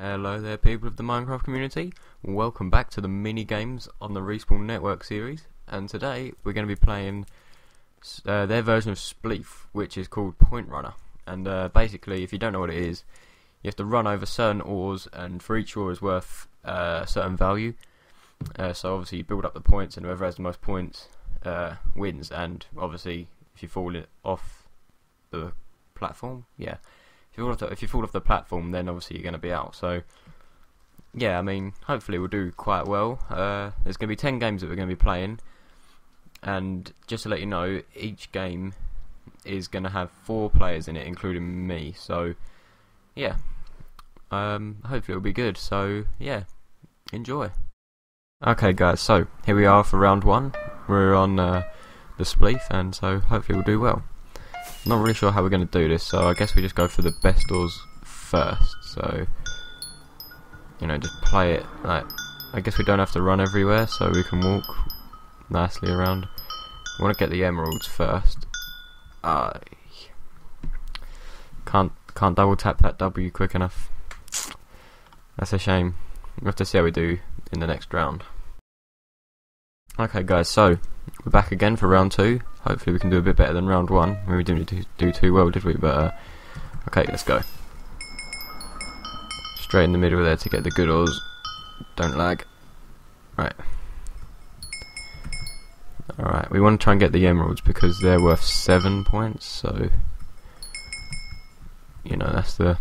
Hello there people of the Minecraft community, welcome back to the mini games on the Respawn Network series, and today we're going to be playing their version of Spleef, which is called Point Runner. And basically, if you don't know what it is, you have to run over certain ores, and for each ore is worth a certain value, so obviously you build up the points and whoever has the most points wins. And obviously if you fall off the platform, if you fall off the platform, then obviously you're going to be out. So yeah, I mean, hopefully we'll do quite well. There's going to be 10 games that we're going to be playing, and just to let you know, each game is going to have 4 players in it, including me. So yeah, hopefully it'll be good. So yeah, enjoy. Okay guys, so here we are for round 1. We're on the Spleef, and so hopefully we'll do well. Not really sure how we're going to do this, so I guess we just go for the best ores first. So, you know, just play it like, I guess we don't have to run everywhere, so we can walk nicely around. We want to get the emeralds first. Can't double tap that W quick enough. That's a shame. We'll have to see how we do in the next round. Okay guys, so we're back again for round 2. Hopefully we can do a bit better than round 1. I mean, we didn't do too well, did we? But okay, let's go. Straight in the middle there to get the good ores. Don't lag. Right. Alright, we want to try and get the emeralds because they're worth 7 points, so you know, that's the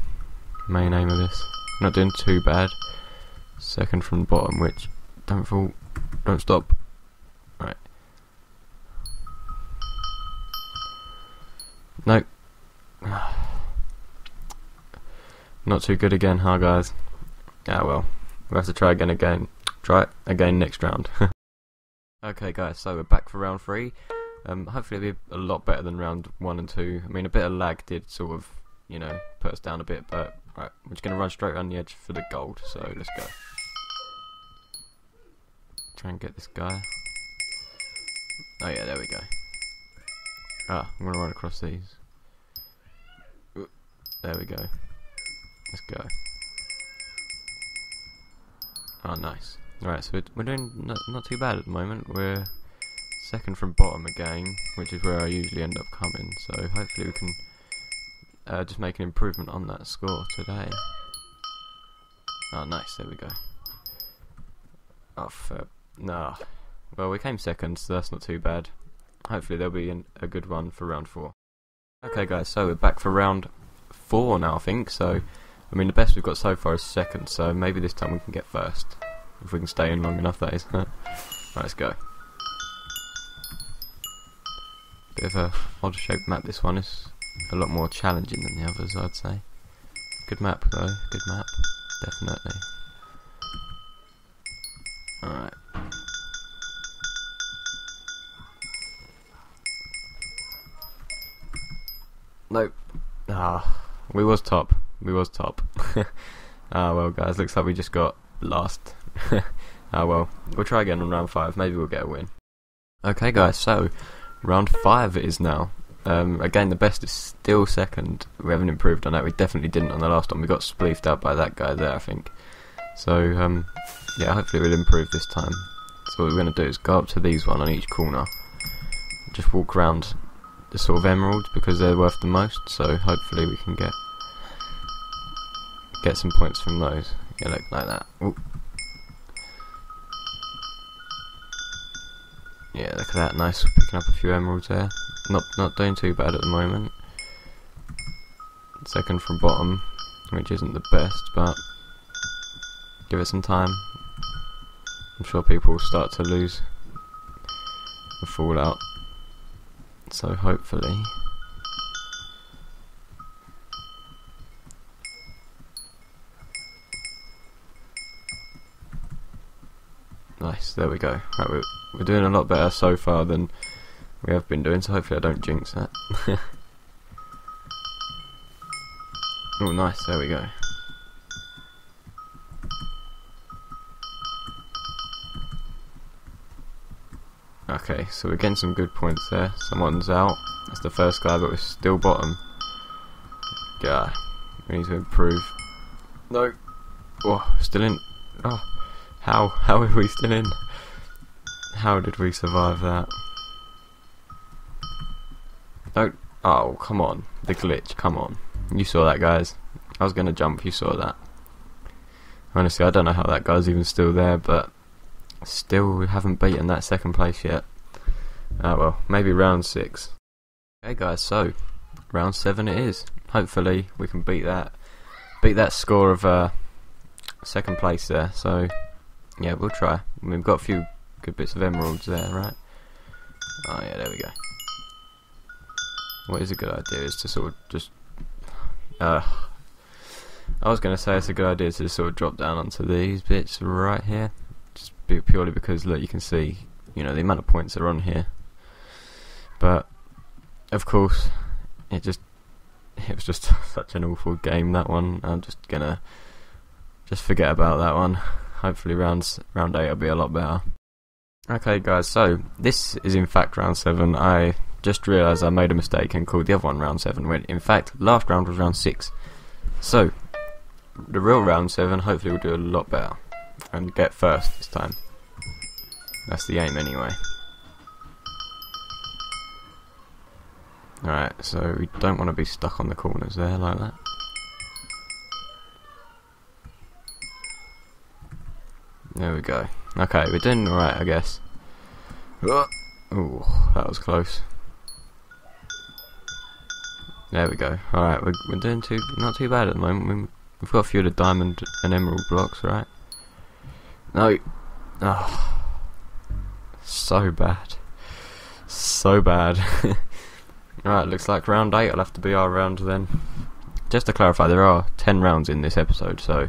main aim of this. Not doing too bad. Second from the bottom, which don't fall, don't stop. Right. Nope. Not too good again, huh guys? Ah well. We'll have to try again. Try it again next round. Okay guys, so we're back for round 3. Hopefully it'll be a lot better than round 1 and 2. I mean, a bit of lag did sort of, you know, put us down a bit, but right, we're just gonna run straight around the edge for the gold, so let's go. Try and get this guy. Oh yeah, there we go. Ah, I'm gonna run across these. There we go. Let's go. Oh, nice. Right, so we're doing not too bad at the moment. We're second from bottom again, which is where I usually end up coming. So hopefully we can just make an improvement on that score today. Oh, nice. There we go. Oh, nah. Well, we came second, so that's not too bad. Hopefully there'll be a good run for round 4. Okay guys, so we're back for round 4 now, I think. So, I mean, the best we've got so far is second, so maybe this time we can get first. If we can stay in long enough, that is. Right, let's go. Bit of a odd shaped map, this one is a lot more challenging than the others, I'd say. Good map though, good map, definitely. Alright. Nope. Ah, we was top. Ah well guys, looks like we just got lost. Ah well, we'll try again on round 5, maybe we'll get a win. Okay guys, so round 5 it is now. Again, the best is still second. We haven't improved on that. We definitely didn't on the last one. We got spleefed out by that guy there, I think. So yeah, hopefully we'll improve this time. So what we're going to do is go up to these one on each corner, just walk around the sort of emeralds because they're worth the most, so hopefully we can get some points from those. Yeah, look, like that. Ooh. Yeah, look at that, nice, picking up a few emeralds there. Not doing too bad at the moment. Second from bottom, which isn't the best, but give it some time. I'm sure people will start to lose the fallout. So hopefully. Nice, there we go. Right, we're doing a lot better so far than we have been doing, so hopefully I don't jinx that. Oh, nice, there we go. Okay, so we're getting some good points there. Someone's out. That's the first guy, but we're still bottom. Yeah, we need to improve. No. Whoa, still in. Oh, how are we still in? How did we survive that? Don't. Oh, come on. The glitch, come on. You saw that, guys. I was going to jump, you saw that. Honestly, I don't know how that guy's even still there, but still we haven't beaten that second place yet. Well, maybe round 6. Okay, guys, so round 7 it is. Hopefully we can beat that score of second place there. So yeah, we'll try. We've got a few good bits of emeralds there, right? Oh yeah, there we go. What is a good idea is to sort of just I was going to say it's a good idea to just sort of drop down onto these bits right here, just purely because, look, you can see, you know, the amount of points that are on here. But of course it was just such an awful game, that one. I'm just gonna forget about that one. Hopefully round 8 will be a lot better. Okay, guys, so this is in fact round 7. I just realised I made a mistake and called the other one round 7 when in fact last round was round 6. So the real round 7 hopefully will do a lot better and get first this time. That's the aim anyway. Alright, so we don't want to be stuck on the corners there like that. There we go. Okay, we're doing alright, I guess. Ooh, that was close. There we go. Alright, we're doing not too bad at the moment. We've got a few of the diamond and emerald blocks, right? No. Oh, so bad. So bad. Right, looks like round 8 will have to be our round then. Just to clarify, there are 10 rounds in this episode, so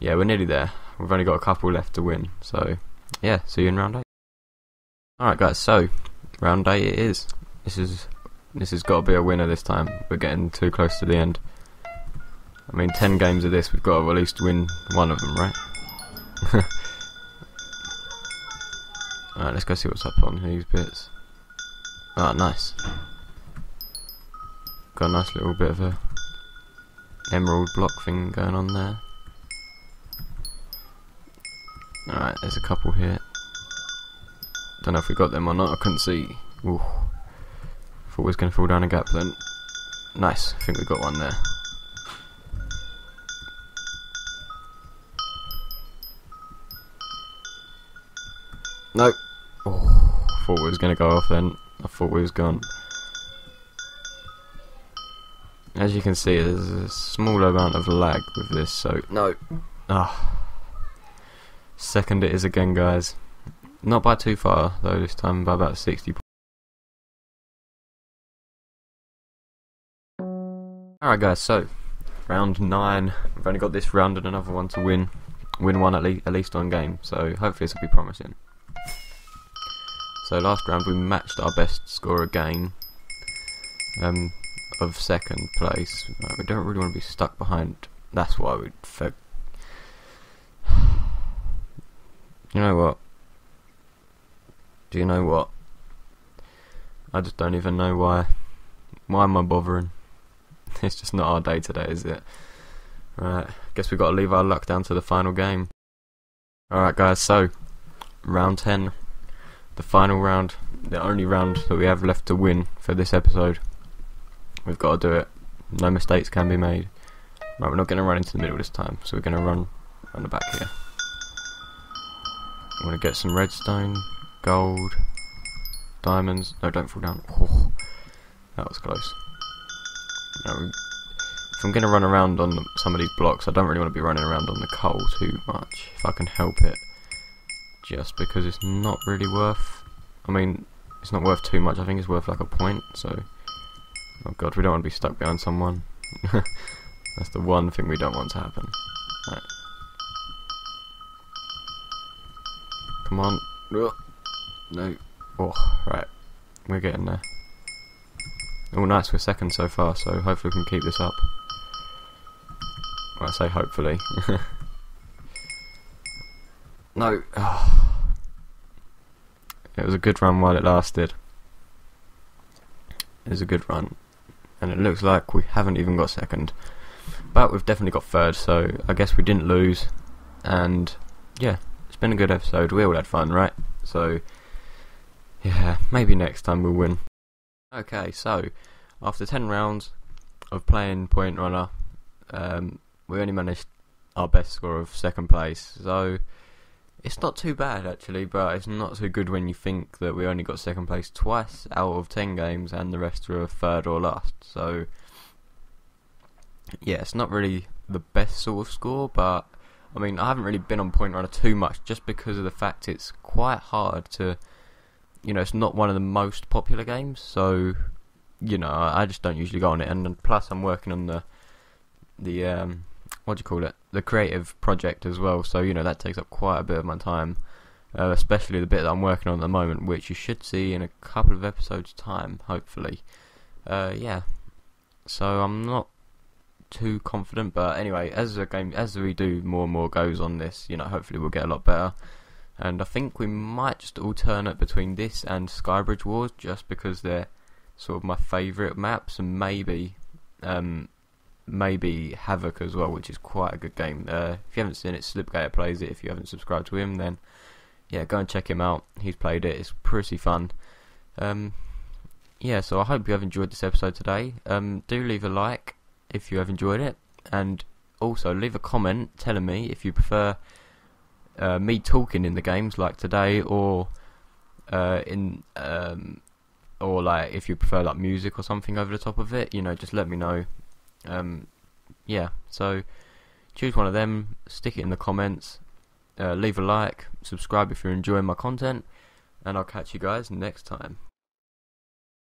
yeah, we're nearly there. We've only got a couple left to win, so yeah, see you in round 8. Alright, guys, so round 8 it is. This has got to be a winner this time. We're getting too close to the end. I mean, 10 games of this, we've got to at least win one of them, right? Alright, let's go see what's up on these bits. Ah, nice. Got a nice little bit of a emerald block thing going on there. Alright, there's a couple here. Don't know if we got them or not, I couldn't see. Ooh. Thought we was going to fall down a gap then. Nice, I think we got one there. Nope. Oh, thought we was going to go off then. I thought we was gone. As you can see, there's a small amount of lag with this, so no. Ah, second it is again, guys. Not by too far though this time, by about 60 points. Alright, guys, so round 9. We've only got this round and another one to win. Win one at least on game, so hopefully this will be promising. So last round we matched our best score again. Of second place. Right, we don't really want to be stuck behind. That's why we'd You know what? Do you know what? I just don't even know why. Why am I bothering? It's just not our day today, is it? Right, guess we've got to leave our luck down to the final game. Alright, guys, so round 10. The final round. The only round that we have left to win for this episode. We've got to do it. No mistakes can be made. Right, we're not going to run into the middle this time, so we're going to run the back here. I'm going to get some redstone, gold, diamonds. No, don't fall down. Oh, that was close. Now, if I'm going to run around on some of these blocks, I don't really want to be running around on the coal too much, if I can help it. Just because it's not really worth... I mean, it's not worth too much. I think it's worth like a point, so... Oh god, we don't want to be stuck behind someone. That's the one thing we don't want to happen. Right. Come on. No. Oh, right. We're getting there. Oh, nice. We're second so far, so hopefully we can keep this up. Well, I say hopefully. No. Oh. It was a good run while it lasted. It was a good run. And it looks like we haven't even got second. But we've definitely got third, so I guess we didn't lose. And yeah, it's been a good episode. We all had fun, right? So yeah, maybe next time we'll win. Okay, so after 10 rounds of playing Point Runner, we only managed our best score of second place. So it's not too bad actually, but it's not so good when you think that we only got second place twice out of 10 games and the rest were third or last. So yeah, it's not really the best sort of score, but I mean, I haven't really been on Point Runner too much just because of the fact it's quite hard to, you know, it's not one of the most popular games, so, you know, I just don't usually go on it. And plus I'm working on the creative project as well, so, you know, that takes up quite a bit of my time, especially the bit that I'm working on at the moment, which you should see in a couple of episodes time, hopefully. Yeah, so I'm not too confident, but anyway, as we do more and more goes on this, you know, hopefully we'll get a lot better. And I think we might just alternate between this and Skybridge Wars, just because they're sort of my favourite maps, and maybe Havoc as well, which is quite a good game. If you haven't seen it, Slipgate plays it. If you haven't subscribed to him, then yeah, go and check him out. He's played it. It's pretty fun. Yeah, so I hope you have enjoyed this episode today. Do leave a like if you have enjoyed it, and also leave a comment telling me if you prefer me talking in the games like today, or like if you prefer like music or something over the top of it. You know, just let me know. Yeah, so choose one of them, stick it in the comments, leave a like, subscribe if you're enjoying my content, and I'll catch you guys next time.